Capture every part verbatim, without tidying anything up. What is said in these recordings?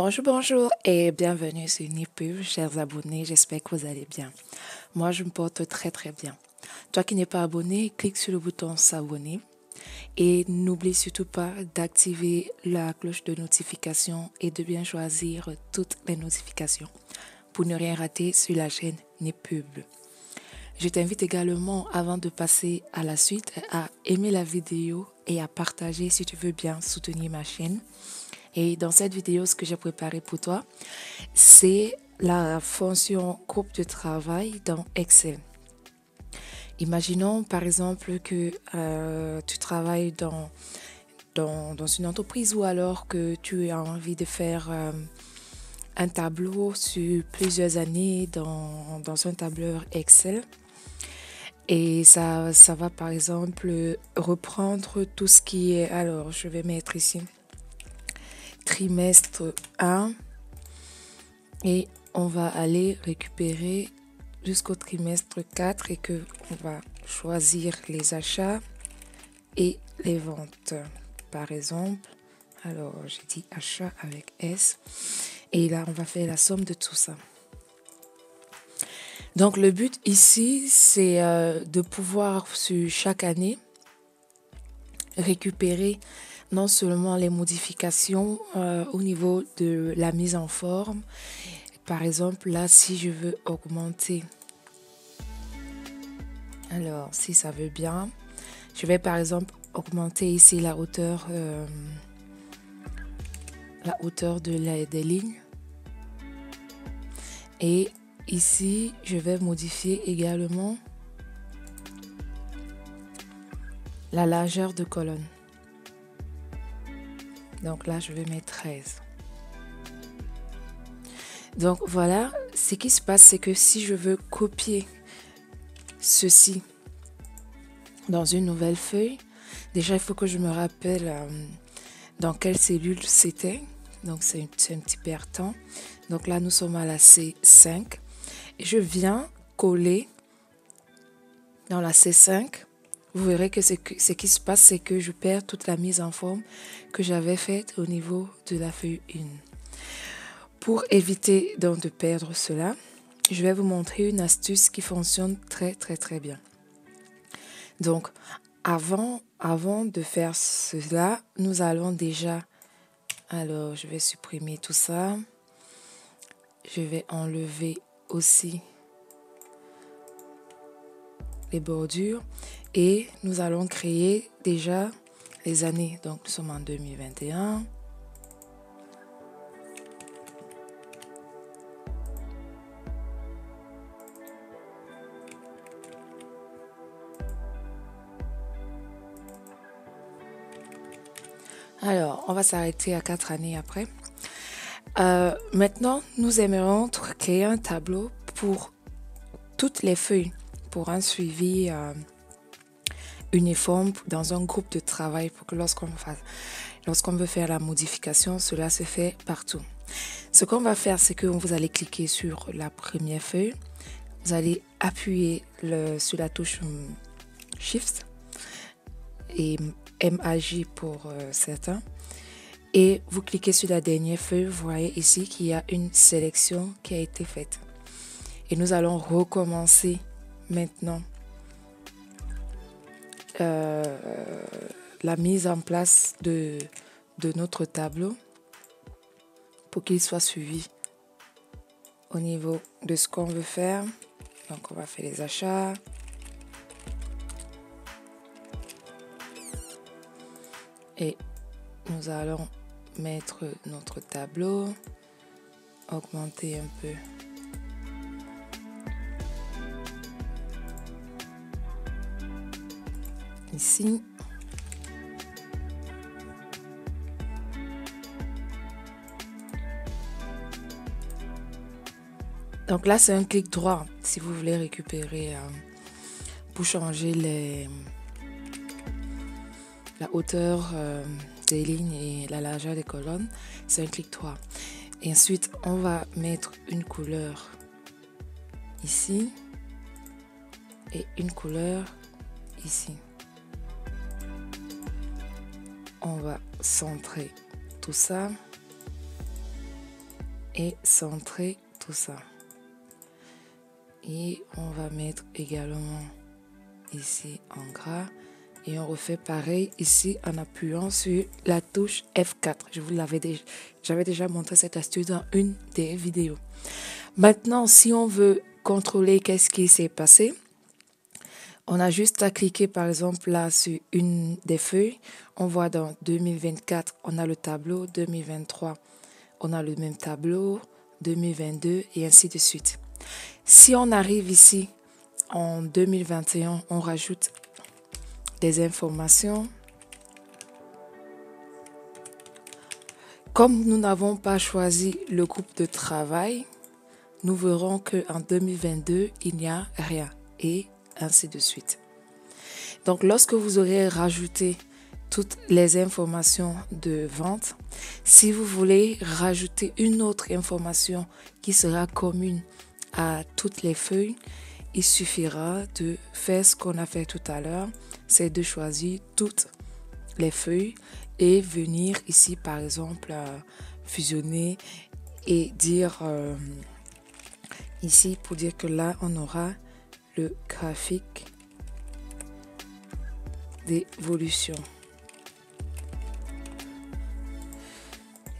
Bonjour, bonjour et bienvenue sur NipPub, chers abonnés, j'espère que vous allez bien. Moi, je me porte très très bien. Toi qui n'es pas abonné, clique sur le bouton s'abonner et n'oublie surtout pas d'activer la cloche de notification et de bien choisir toutes les notifications pour ne rien rater sur la chaîne NipPub. Je t'invite également, avant de passer à la suite, à aimer la vidéo et à partager si tu veux bien soutenir ma chaîne. Et dans cette vidéo, ce que j'ai préparé pour toi, c'est la fonction groupe de travail dans Excel. Imaginons par exemple que euh, tu travailles dans, dans, dans une entreprise ou alors que tu as envie de faire euh, un tableau sur plusieurs années dans, dans un tableur Excel. Et ça, ça va par exemple reprendre tout ce qui est... Alors, je vais mettre ici... trimestre un et on va aller récupérer jusqu'au trimestre quatre et que on va choisir les achats et les ventes par exemple. Alors j'ai dit achat avec S et là on va faire la somme de tout ça. Donc le but ici c'est de pouvoir sur chaque année récupérer non seulement les modifications euh, au niveau de la mise en forme. Par exemple, là, si je veux augmenter. Alors, si ça veut bien, je vais par exemple augmenter ici la hauteur, euh, la hauteur de la, des lignes. Et ici, je vais modifier également la largeur de colonne. Donc là, je vais mettre treize. Donc voilà, ce qui se passe, c'est que si je veux copier ceci dans une nouvelle feuille, déjà, il faut que je me rappelle euh, dans quelle cellule c'était. Donc c'est un petit pertan. Donc là, nous sommes à la C cinq. Et je viens coller dans la C cinq. Vous verrez que ce, que ce qui se passe, c'est que je perds toute la mise en forme que j'avais faite au niveau de la feuille un. Pour éviter donc de perdre cela, je vais vous montrer une astuce qui fonctionne très très très bien. Donc, avant, avant de faire cela, nous allons déjà... Alors, je vais supprimer tout ça. Je vais enlever aussi les bordures. Et nous allons créer déjà les années. Donc, nous sommes en deux mille vingt et un. Alors, on va s'arrêter à quatre années après. Euh, maintenant, nous aimerions créer un tableau pour toutes les feuilles, pour un suivi... Euh, uniforme dans un groupe de travail pour que lorsqu'on lorsqu'on veut faire la modification, cela se fait partout. Ce qu'on va faire, c'est que vous allez cliquer sur la première feuille, vous allez appuyer le, sur la touche Shift et M A J pour euh, certains et vous cliquez sur la dernière feuille, vous voyez ici qu'il y a une sélection qui a été faite. Et nous allons recommencer maintenant Euh, la mise en place de, de notre tableau pour qu'il soit suivi au niveau de ce qu'on veut faire. Donc on va faire les achats. Et nous allons mettre notre tableau, augmenter un peu. Ici. Donc là, c'est un clic droit si vous voulez récupérer euh, pour changer les, la hauteur euh, des lignes et la largeur des colonnes. C'est un clic droit. Et ensuite, on va mettre une couleur ici et une couleur ici. On va centrer tout ça et centrer tout ça. Et on va mettre également ici en gras. Et on refait pareil ici en appuyant sur la touche F quatre. Je vous l'avais déjà, j'avais déjà montré cette astuce dans une des vidéos. Maintenant, si on veut contrôler qu'est-ce qui s'est passé, on a juste à cliquer par exemple là sur une des feuilles. On voit dans deux mille vingt-quatre, on a le tableau, deux mille vingt-trois, on a le même tableau, deux mille vingt-deux et ainsi de suite. Si on arrive ici en deux mille vingt et un, on rajoute des informations. Comme nous n'avons pas choisi le groupe de travail, nous verrons qu'en deux mille vingt-deux, il n'y a rien et ainsi de suite. Donc, lorsque vous aurez rajouté toutes les informations de vente, si vous voulez rajouter une autre information qui sera commune à toutes les feuilles, il suffira de faire ce qu'on a fait tout à l'heure, c'est de choisir toutes les feuilles et venir ici par exemple fusionner et dire euh, ici pour dire que là on aura le graphique d'évolution.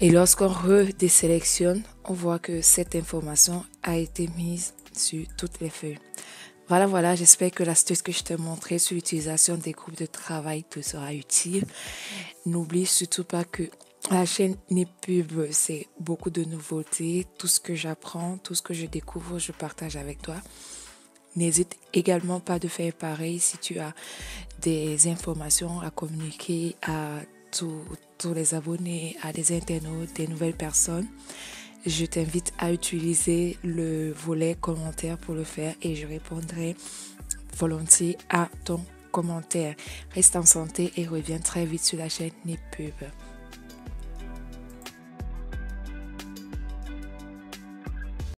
Et lorsqu'on redésélectionne, on voit que cette information a été mise sur toutes les feuilles. Voilà, voilà, j'espère que l'astuce que je t'ai montrée sur l'utilisation des groupes de travail te sera utile. N'oublie surtout pas que la chaîne NipPub, c'est beaucoup de nouveautés. Tout ce que j'apprends, tout ce que je découvre, je partage avec toi. N'hésite également pas de faire pareil si tu as des informations à communiquer à tous les abonnés, à des internautes, des nouvelles personnes. Je t'invite à utiliser le volet commentaire pour le faire et je répondrai volontiers à ton commentaire. Reste en santé et reviens très vite sur la chaîne NipPub.